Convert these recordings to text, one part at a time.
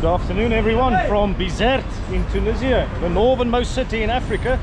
Good afternoon everyone from Bizerte in Tunisia, the northernmost city in Africa.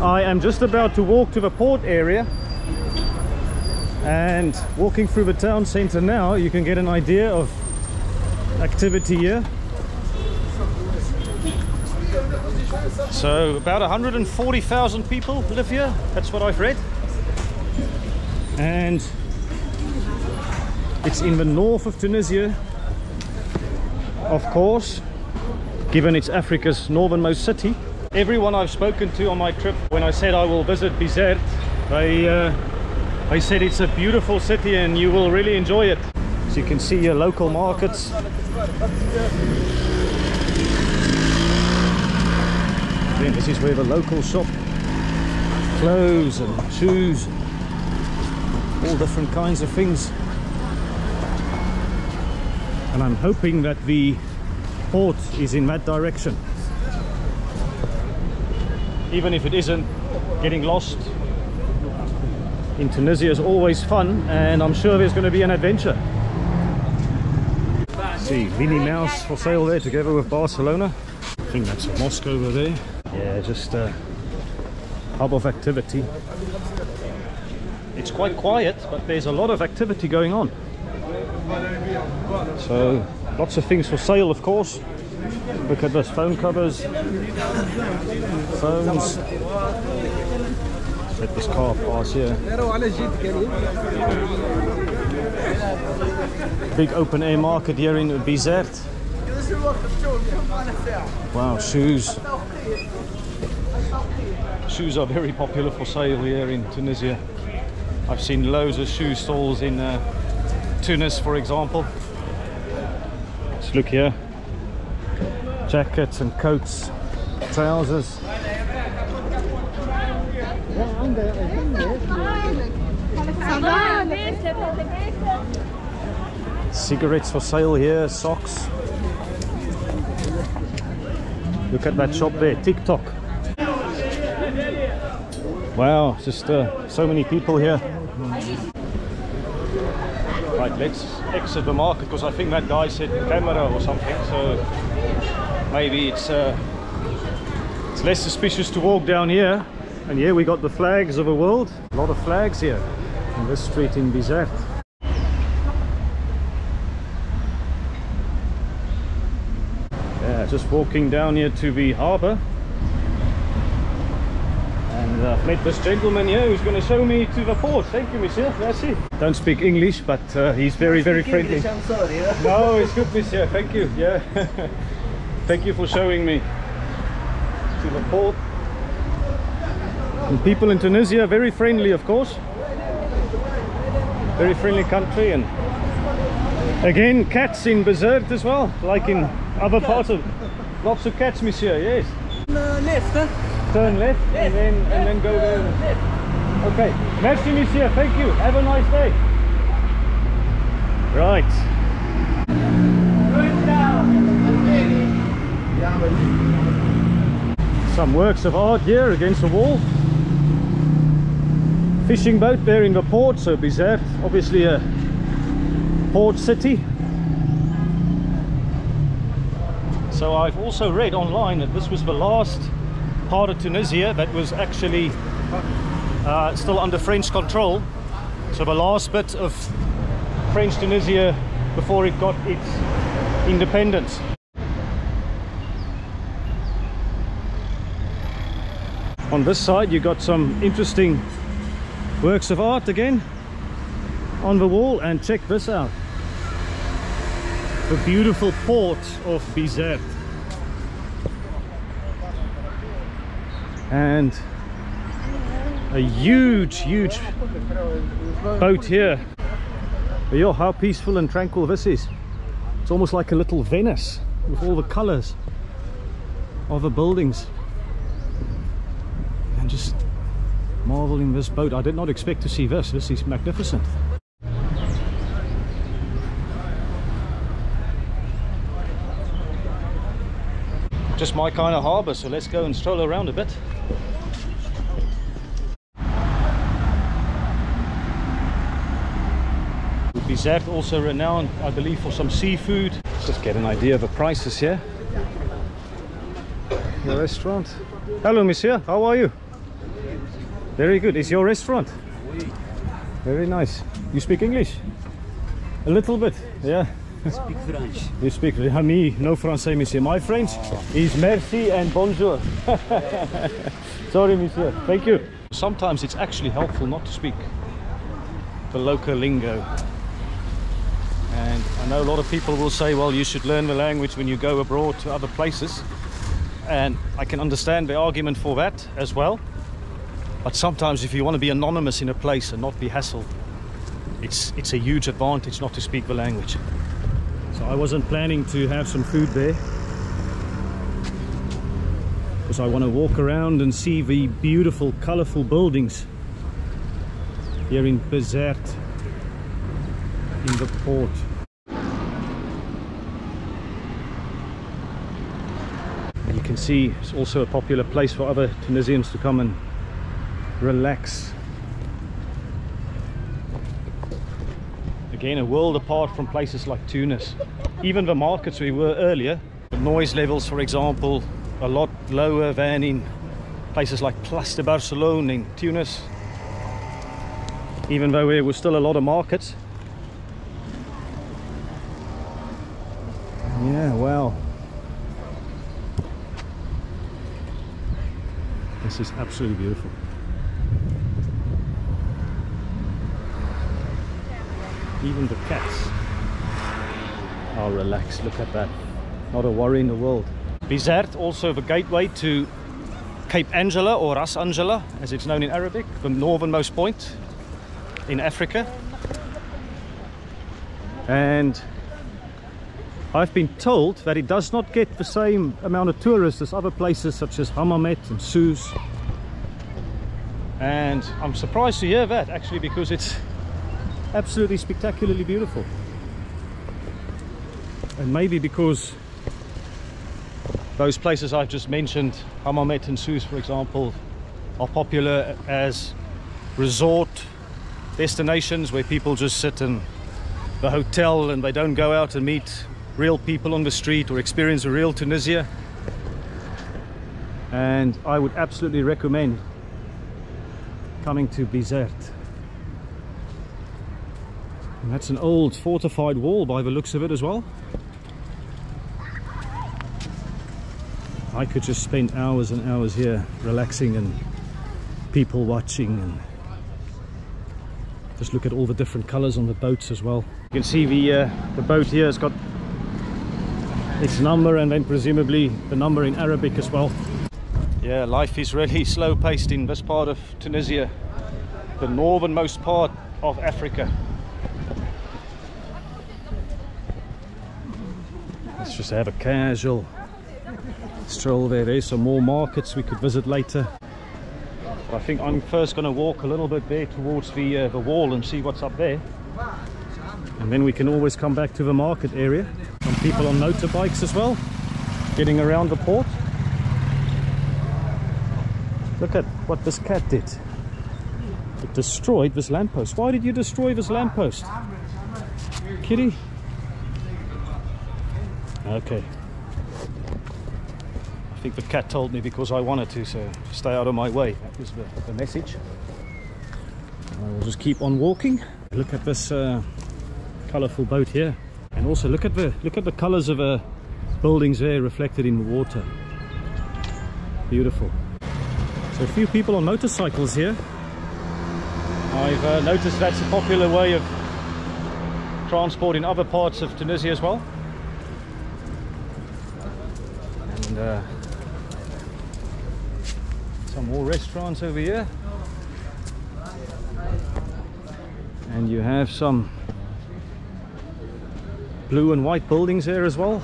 I am just about to walk to the port area, and walking through the town centre now you can get an idea of activity here. So about 140,000 people live here, that's what I've read, and it's in the north of Tunisia, of course, given it's Africa's northernmost city. Everyone I've spoken to on my trip, when I said I will visit Bizerte, they said it's a beautiful city and you will really enjoy it. So you can see your local markets. Then this is where the local shop clothes and shoes, all different kinds of things. And I'm hoping that the port is in that direction. Even if it isn't, getting lost in Tunisia is always fun, and I'm sure there's going to be an adventure. See, Minnie Mouse for sale there together with Barcelona. I think that's a mosque over there. Yeah, just a hub of activity. It's quite quiet, but there's a lot of activity going on. So, lots of things for sale, of course. Look at this, phone covers, phones. Let this car pass here. Big open air market here in Bizerte. Wow, shoes. Shoes are very popular for sale here in Tunisia. I've seen loads of shoe stalls in Tunis, for example. Let's look here. Jackets and coats, trousers. Cigarettes for sale here, socks. Look at that shop there, TikTok. Wow, just so many people here. Right, let's exit the market because I think that guy said camera or something, so maybe it's less suspicious to walk down here. And here we got the flags of the world. A lot of flags here on this street in Bizerte. Yeah, just walking down here to the harbour, and I've met this gentleman here who's going to show me to the port. Thank you, monsieur. Merci. Don't speak English, but he's very, very friendly. English, I'm sorry. No, it's good, monsieur. Thank you. Yeah. Thank you for showing me to the port. And people in Tunisia are very friendly, of course. Very friendly country, and again cats in Bizerte as well, like in other parts of. Lots of cats, monsieur. Yes. Left, huh? Turn left, left, and then go there. Okay. Merci, monsieur. Thank you. Have a nice day. Right. Some works of art here against the wall. Fishing boat there in the port, so Bizerte, obviously a port city. So I've also read online that this was the last part of Tunisia that was actually still under French control. So the last bit of French Tunisia before it got its independence. On this side you got some interesting works of art again on the wall, and check this out, the beautiful port of Bizerte. And a huge boat here. Yo, how peaceful and tranquil this is. It's almost like a little Venice with all the colors of the buildings. And just marveling this boat. I did not expect to see this. This is magnificent. Just my kind of harbour, so let's go and stroll around a bit. Bizerte, also renowned, I believe, for some seafood. Let's just get an idea of the prices here. The restaurant. Hello, monsieur. How are you? Very good. It's your restaurant? Very nice. You speak English? A little bit, yeah. I speak French. You speak French? No Francais, monsieur. My French is merci and bonjour. Sorry, monsieur. Thank you. Sometimes it's actually helpful not to speak the local lingo. And I know a lot of people will say, well, you should learn the language when you go abroad to other places. And I can understand the argument for that as well. But sometimes if you want to be anonymous in a place and not be hassled, it's a huge advantage not to speak the language. So I wasn't planning to have some food there, because I want to walk around and see the beautiful, colorful buildings here in Bizerte, in the port. And you can see it's also a popular place for other Tunisians to come and relax. Again, a world apart from places like Tunis. Even the markets we were earlier, the noise levels, for example, a lot lower than in places like Place de Barcelone in Tunis. Even though there were still a lot of markets. Yeah, wow. This is absolutely beautiful. Even the cats are relaxed. Look at that. Not a worry in the world. Bizerte, also the gateway to Cape Angela, or Ras Angela, as it's known in Arabic, the northernmost point in Africa. And I've been told that it does not get the same amount of tourists as other places such as Hammamet and Sousse. And I'm surprised to hear that, actually, because it's absolutely spectacularly beautiful. And maybe because those places I've just mentioned, Hammamet and Sousse, for example, are popular as resort destinations where people just sit in the hotel and they don't go out and meet real people on the street or experience a real Tunisia. And I would absolutely recommend coming to Bizerte. And that's an old fortified wall by the looks of it as well. I could just spend hours and hours here relaxing and people watching, and just look at all the different colors on the boats as well. You can see the boat here has got its number, and then presumably the number in Arabic as well. Yeah, life is really slow-paced in this part of Tunisia, the northernmost part of Africa. Let's just have a casual stroll there. There's some more markets we could visit later. But I think I'm first going to walk a little bit there towards the wall and see what's up there. And then we can always come back to the market area. Some people on motorbikes as well, getting around the port. Look at what this cat did. It destroyed this lamppost. Why did you destroy this lamppost, kitty? Okay. I think the cat told me because I wanted to, so stay out of my way. That was the message. I will just keep on walking. Look at this colourful boat here, and also look at the colours of buildings there reflected in the water. Beautiful. So a few people on motorcycles here. I've noticed that's a popular way of transport in other parts of Tunisia as well. Some more restaurants over here, and you have some blue and white buildings there as well,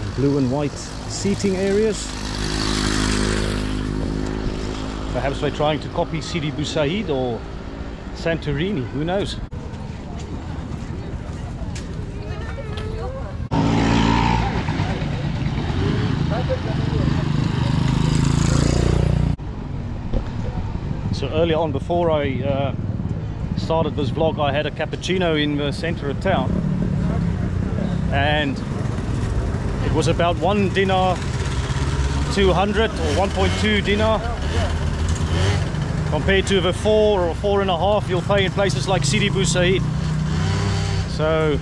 and blue and white seating areas. Perhaps they're trying to copy Sidi Bou Said or Santorini, who knows. So earlier on, before I started this vlog, I had a cappuccino in the center of town, and it was about 1 dinar 200 or 1.2 dinar compared to the 4 or 4.5 you'll pay in places like Sidi Bou Said. So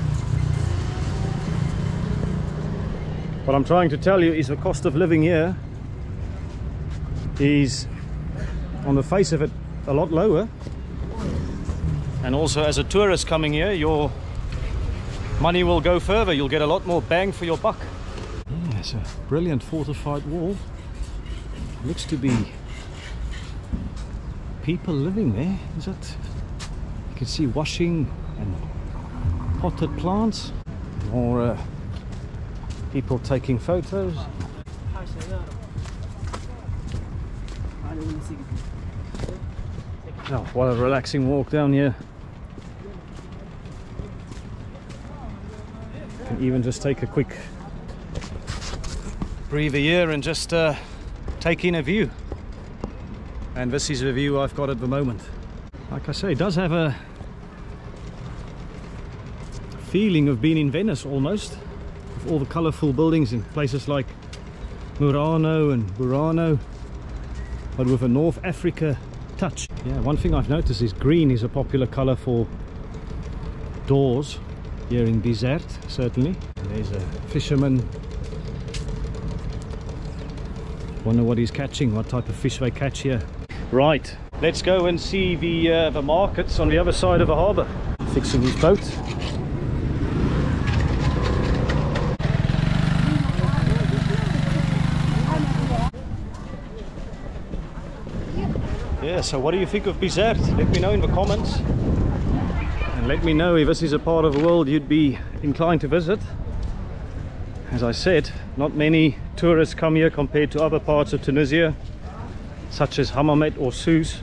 what I'm trying to tell you is the cost of living here is, on the face of it, a lot lower. And also, as a tourist coming here, your money will go further. You'll get a lot more bang for your buck. There's a brilliant fortified wall. Looks to be people living there. Is that? You can see washing and potted plants, or people taking photos. Oh, what a relaxing walk down here. You can even just take a quick breather here and just take in a view. And this is the view I've got at the moment. Like I say, it does have a feeling of being in Venice almost. With all the colourful buildings in places like Murano and Burano, but with a North Africa touch. Yeah, one thing I've noticed is green is a popular colour for doors here in Bizerte, certainly. There's a fisherman. Wonder what he's catching, what type of fish they catch here. Right, let's go and see the markets on the other side of the harbour. Fixing his boat. Yeah, so what do you think of Bizerte? Let me know in the comments. And let me know if this is a part of the world you'd be inclined to visit. As I said, not many tourists come here compared to other parts of Tunisia, such as Hammamet or Sousse.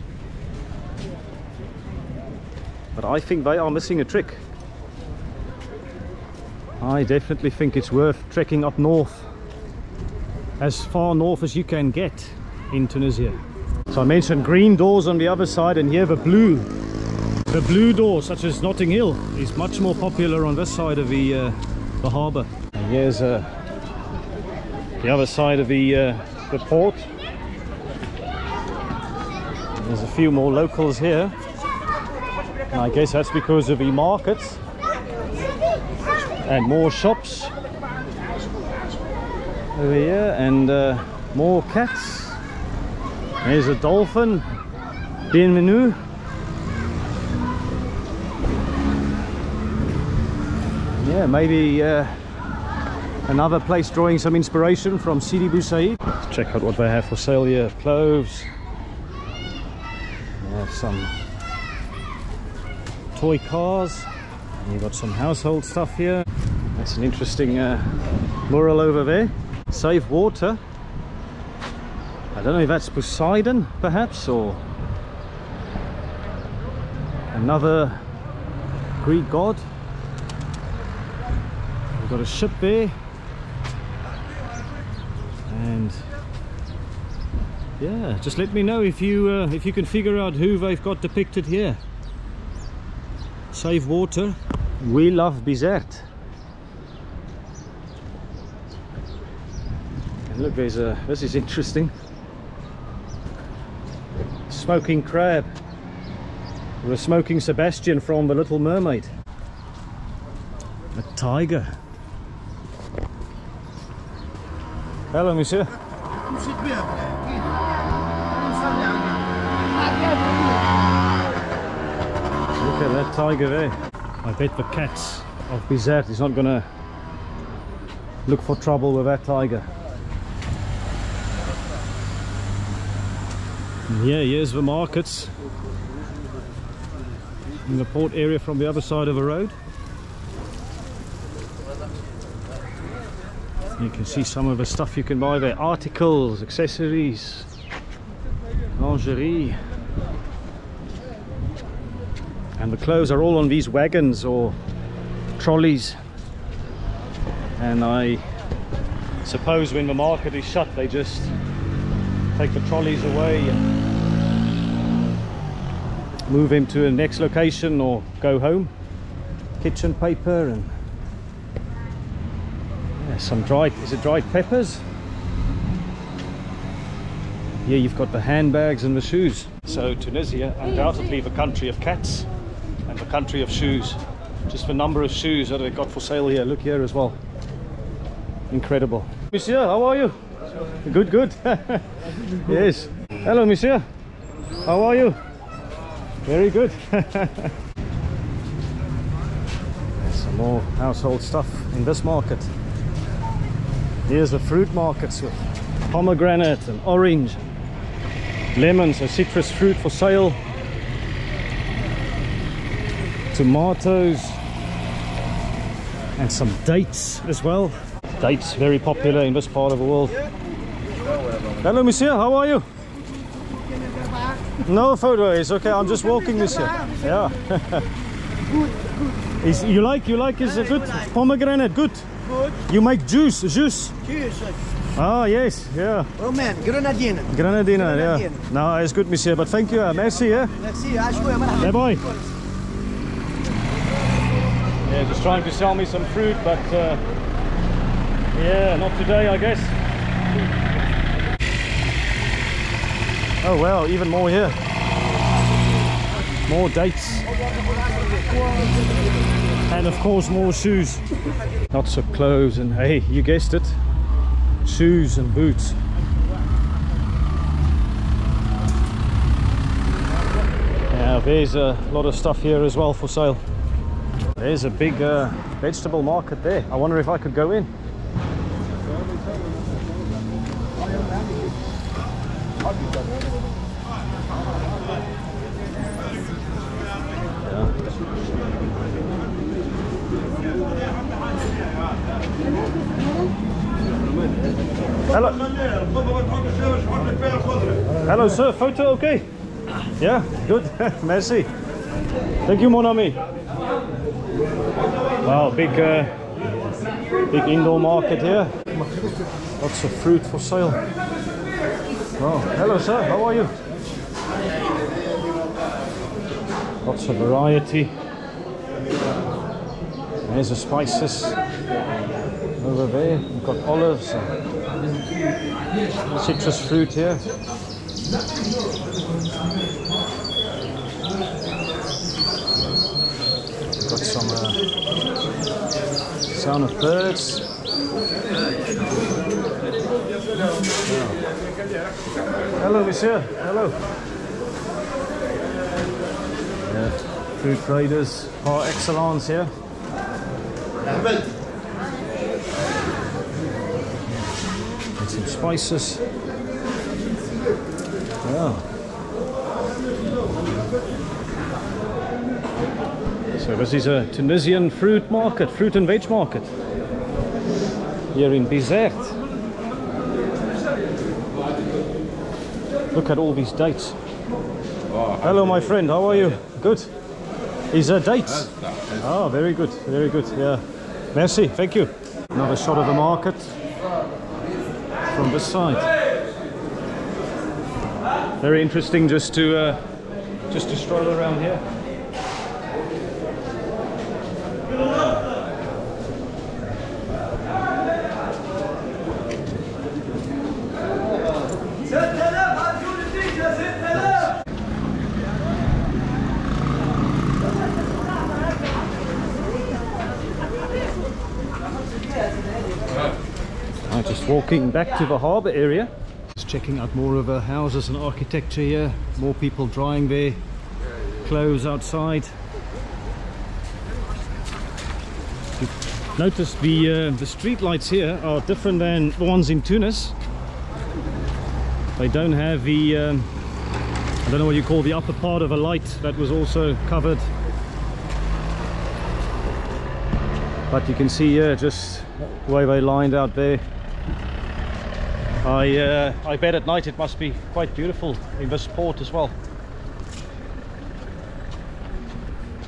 But I think they are missing a trick. I definitely think it's worth trekking up north, as far north as you can get in Tunisia. So I mentioned green doors on the other side, and here the blue door, such as Notting Hill, is much more popular on this side of the harbour. And here's the other side of the port. And there's a few more locals here, and I guess that's because of the markets and more shops over here, and more cats. There's a dolphin. Bienvenue. Yeah, maybe another place drawing some inspiration from Sidi Bou Said. Let's check out what they have for sale here. Clothes. They have some toy cars. And you've got some household stuff here. That's an interesting mural over there. Save water. I don't know if that's Poseidon, perhaps, or another Greek god. We've got a ship there, and yeah, just let me know if you can figure out who they've got depicted here. Save water. We love Bizerte. And look, there's a. This is interesting. Smoking crab, or a smoking Sebastian from The Little Mermaid. A tiger. Hello, monsieur. Look at that tiger there. I bet the cats of Bizerte is not gonna look for trouble with that tiger. Yeah, here's the markets in the port area from the other side of the road. You can see some of the stuff you can buy there. Articles, accessories, lingerie. And the clothes are all on these wagons or trolleys. And I suppose when the market is shut, they just take the trolleys away. move him to the next location or go home. Kitchen paper and some dried, is it dried peppers? Yeah, you've got the handbags and the shoes. So Tunisia, undoubtedly the country of cats and the country of shoes. Just the number of shoes that they've got for sale here. Look here as well. Incredible. Monsieur, how are you? Good, good. Yes. Hello, monsieur. How are you? Very good. Some more household stuff in this market. Here's the fruit markets with pomegranate and orange, lemons and citrus fruit for sale, tomatoes and some dates as well. Dates very popular in this part of the world. Hello monsieur, how are you? No photo, it's okay, I'm just walking monsieur. Yeah. Is, you like, is it good? Pomegranate, good. You make juice, juice. Ah, yes, yeah. Roman, Grenadina. Grenadina, yeah. No, it's good, monsieur, but thank you. Merci, yeah. Merci, yeah, boy. Yeah, just trying to sell me some fruit, but yeah, not today, I guess. Oh, wow, even more here. More dates. And of course more shoes. Lots of clothes and, hey, you guessed it, shoes and boots. Now there's a lot of stuff here as well for sale. There's a big vegetable market there. I wonder if I could go in. Hello. Hello sir, photo okay? Yeah, good. Merci. Thank you mon ami. Wow, big indoor market here. Lots of fruit for sale. Oh, hello sir, how are you? Lots of variety. There's the spices over there. We've got olives, citrus fruit here. We've got some sound of birds. Hello, monsieur. Hello. Yeah. Fruit traders par excellence here. And some spices. Yeah. So this is a Tunisian fruit market, fruit and veg market here in Bizerte. Look at all these dates. Hello my friend, how are you? Good. Is there dates? Oh, very good, very good. Yeah. Merci, thank you. Another shot of the market from this side. Very interesting just to stroll around here. Walking back to the harbour area. Just checking out more of the houses and architecture here. More people drying their clothes outside. You've noticed the street lights here are different than the ones in Tunis. They don't have the, I don't know what you call the upper part of a light that was also covered. But you can see here just the way they lined out there. I bet at night it must be quite beautiful in this port as well.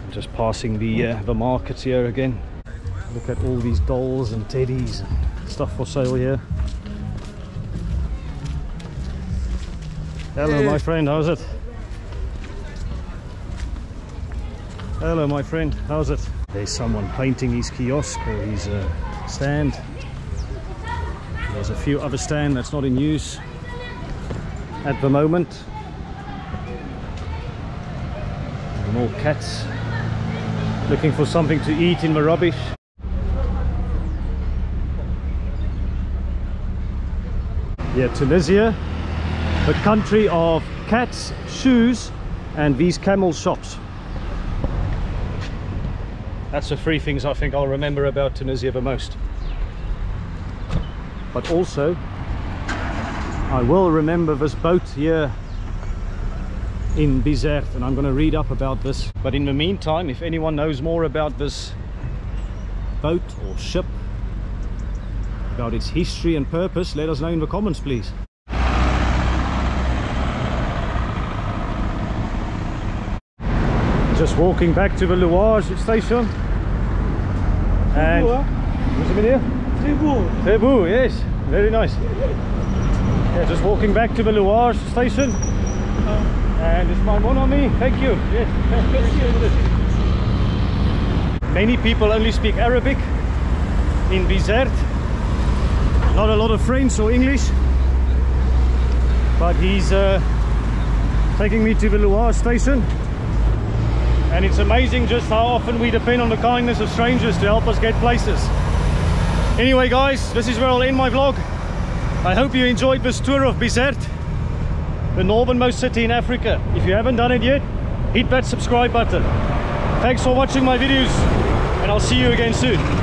I'm just passing the markets here again. Look at all these dolls and teddies and stuff for sale here. Hello my friend, how's it? Hello my friend, how's it? There's someone painting his kiosk or his stand. There's a few other stands that's not in use at the moment. More cats looking for something to eat in the rubbish. Yeah, Tunisia, the country of cats, shoes and these camel shops. That's the three things I think I'll remember about Tunisia the most. But also, I will remember this boat here in Bizerte, and I'm going to read up about this. But in the meantime, if anyone knows more about this boat or ship, about its history and purpose, let us know in the comments, please. Just walking back to the Louage station. And what's the video? Sidi Bou, yes, very nice. Yeah, just walking back to the Louage station. And it's my one on me. Thank you. Yes. Many people only speak Arabic in Bizerte. Not a lot of French or English, but he's taking me to the Louage station, and it's amazing just how often we depend on the kindness of strangers to help us get places. Anyway guys, this is where I'll end my vlog. I hope you enjoyed this tour of Bizerte, the northernmost city in Africa. If you haven't done it yet, hit that subscribe button. Thanks for watching my videos, and I'll see you again soon.